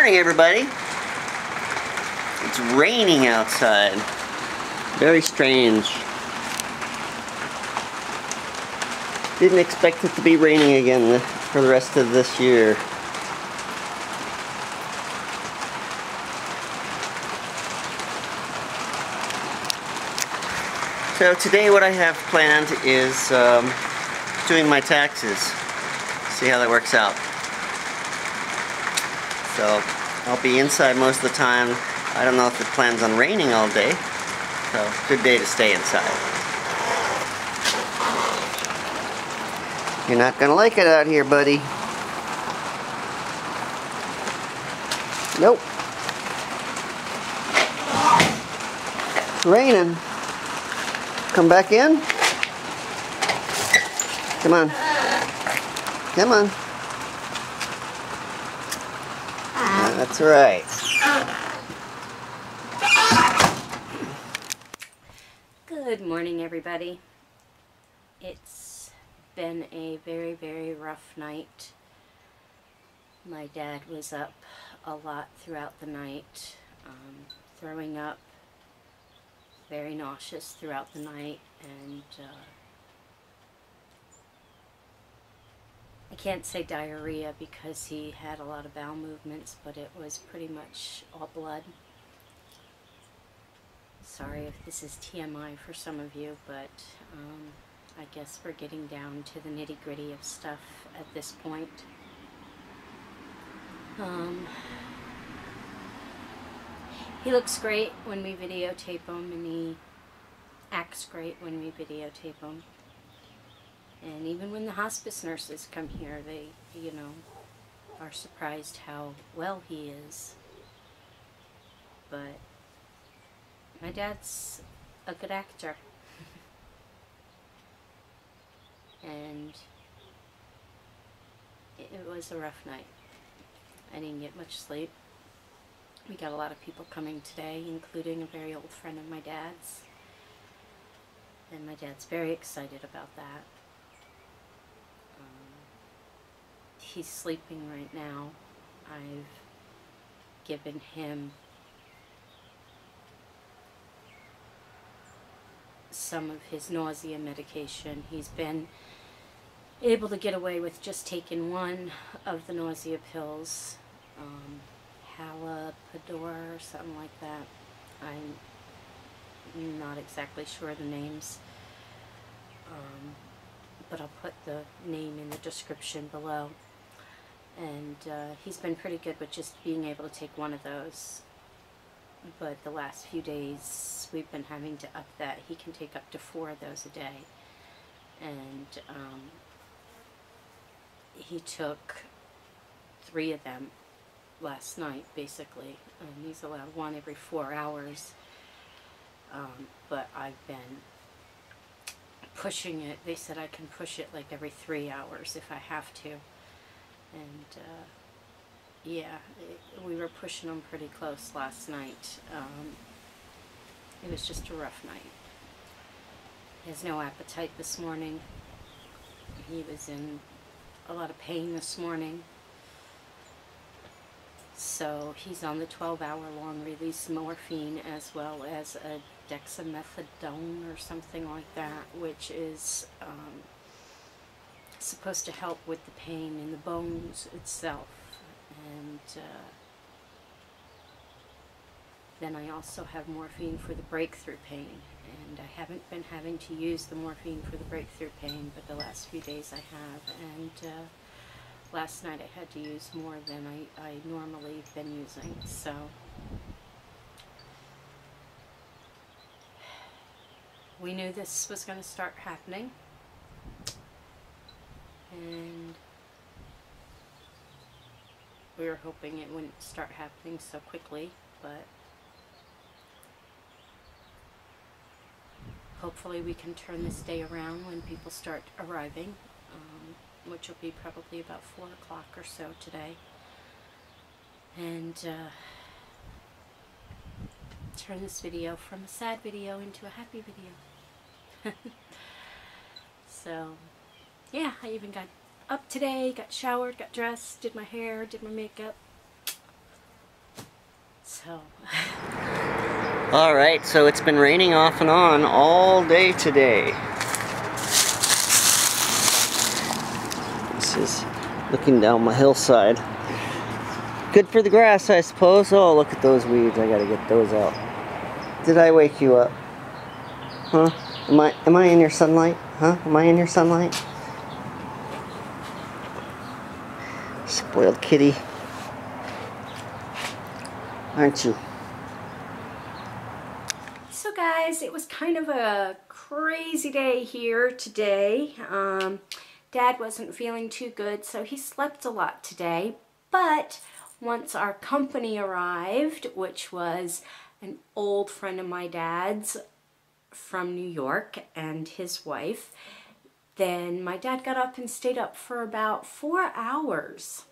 morning, everybody. It's raining outside. Very strange. Didn't expect it to be raining again for the rest of this year. So today what I have planned is doing my taxes. See how that works out. So I'll be inside most of the time. I don't know if it plans on raining all day. So good day to stay inside. You're not gonna like it out here, buddy. Nope. It's raining. Come back in. Come on. Come on. That's right. Good morning, everybody. It's been a very, very rough night. My dad was up a lot throughout the night, throwing up, very nauseous throughout the night, and I can't say diarrhea because he had a lot of bowel movements, but it was pretty much all blood. Sorry if this is TMI for some of you, but I guess we're getting down to the nitty-gritty of stuff at this point. He looks great when we videotape him, and he acts great when we videotape him. And even when the hospice nurses come here, they, you know, are surprised how well he is. But my dad's a good actor. And it was a rough night. I didn't get much sleep. We got a lot of people coming today, including a very old friend of my dad's. And my dad's very excited about that. He's sleeping right now. I've given him some of his nausea medication. He's been able to get away with just taking one of the nausea pills. Haloperidol or something like that. I'm not exactly sure the names, but I'll put the name in the description below. And he's been pretty good with just being able to take one of those, but the last few days we've been having to up that. He can take up to 4 of those a day, and he took 3 of them last night, basically, and he's allowed 1 every 4 hours, but I've been pushing it. They said I can push it like every 3 hours if I have to, and yeah, we were pushing them pretty close last night. It was just a rough night. He has no appetite this morning. He was in a lot of pain this morning. So he's on the 12-hour-long release morphine, as well as a dexamethadone or something like that, which is supposed to help with the pain in the bones itself. And then I also have morphine for the breakthrough pain. And I haven't been having to use the morphine for the breakthrough pain, but the last few days I have. And last night I had to use more than I normally have been using, so we knew this was going to start happening, and we were hoping it wouldn't start happening so quickly, but hopefully we can turn this day around when people start arriving, which will be probably about 4 o'clock or so today, and turn this video from a sad video into a happy video. So yeah, I even got up today, got showered, got dressed, did my hair, did my makeup, So. Alright, so it's been raining off and on all day today. This is looking down my hillside. Good for the grass, I suppose. Oh, look at those weeds. I gotta get those out. Did I wake you up? Huh? Am I in your sunlight? Huh? Am I in your sunlight? Spoiled kitty. Aren't you? So guys, it was kind of a crazy day here today. Dad wasn't feeling too good, so he slept a lot today. But once our company arrived, which was an old friend of my dad's from New York and his wife, then my dad got up and stayed up for about 4 hours.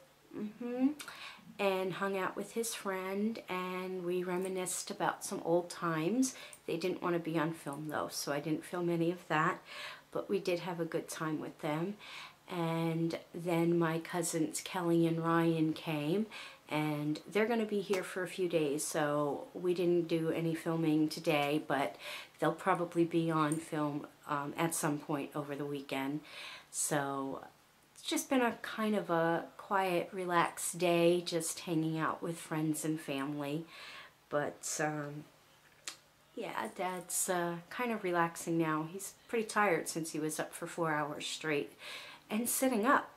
And hung out with his friend, and we reminisced about some old times. They didn't want to be on film though, so I didn't film any of that, but we did have a good time with them. And then my cousins Kelly and Ryan came, and they're going to be here for a few days, so we didn't do any filming today, but they'll probably be on film at some point over the weekend. So it's just been a kind of a quiet, relaxed day, just hanging out with friends and family. But yeah, Dad's kind of relaxing now. He's pretty tired since he was up for 4 hours straight and sitting up.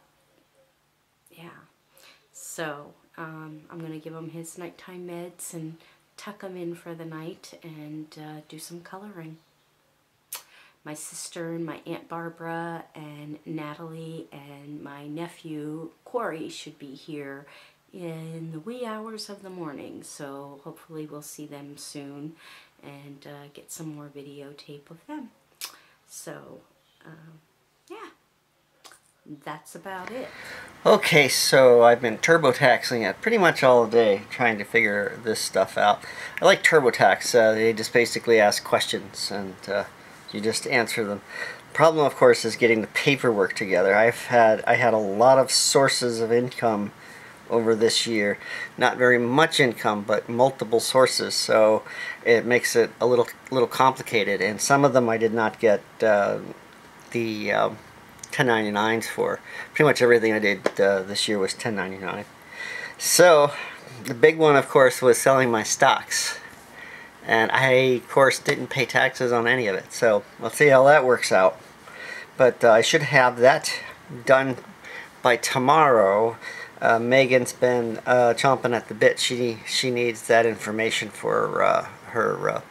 Yeah, so I'm gonna give him his nighttime meds and tuck him in for the night and do some coloring. My sister and my Aunt Barbara and Natalie and my nephew Corey should be here in the wee hours of the morning, so hopefully we'll see them soon and get some more videotape of them. So yeah, that's about it. Okay, so I've been TurboTaxing it pretty much all day, trying to figure this stuff out. I like TurboTax. They just basically ask questions and you just answer them. The problem, of course, is getting the paperwork together. I had a lot of sources of income over this year. Not very much income, but multiple sources, so it makes it a little complicated. And some of them I did not get the 1099s for. Pretty much everything I did this year was 1099. So the big one, of course, was selling my stocks. And I, of course, didn't pay taxes on any of it, so we'll see how that works out. But I should have that done by tomorrow. Megan's been chomping at the bit. She needs that information for her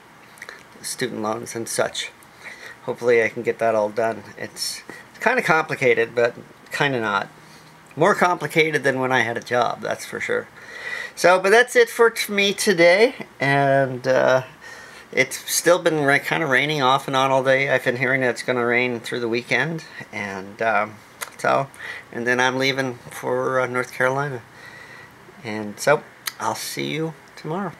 student loans and such. Hopefully I can get that all done. It's kind of complicated, but kind of not. More complicated than when I had a job, that's for sure. So, but that's it for me today, and it's still been kind of raining off and on all day. I've been hearing that it's going to rain through the weekend, and and then I'm leaving for North Carolina, and so I'll see you tomorrow.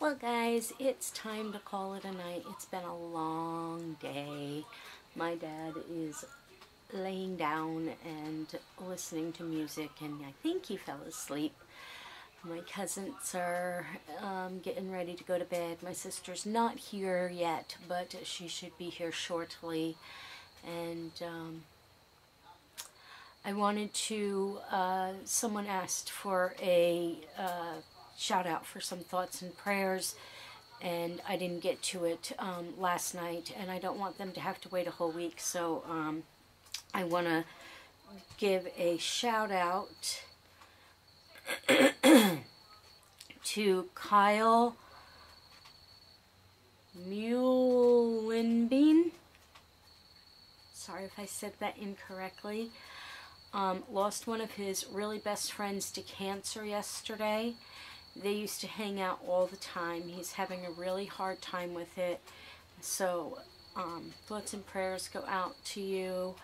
Well guys, it's time to call it a night. It's been a long day. My dad is laying down and listening to music, and I think he fell asleep. My cousins are getting ready to go to bed. My sister's not here yet, but she should be here shortly. And I wanted to, someone asked for a shout out for some thoughts and prayers, and I didn't get to it last night, and I don't want them to have to wait a whole week, so I want to give a shout out to Kyle Muhlenbein. Sorry if I said that incorrectly. Lost one of his really best friends to cancer yesterday. They used to hang out all the time. He's having a really hard time with it. So thoughts and prayers go out to you,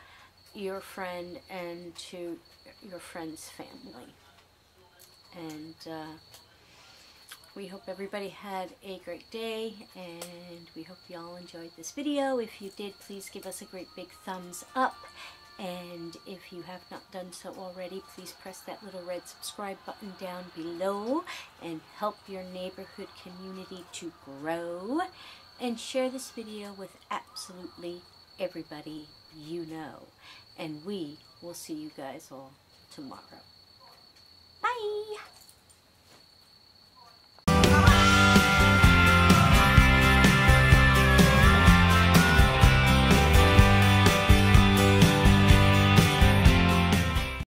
your friend, and to your friend's family. And we hope everybody had a great day, and we hope you all enjoyed this video. If you did, please give us a great big thumbs up, And if you have not done so already, please press that little red subscribe button down below and help your neighborhood community to grow. And share this video with absolutely everybody you know. And we will see you guys all tomorrow.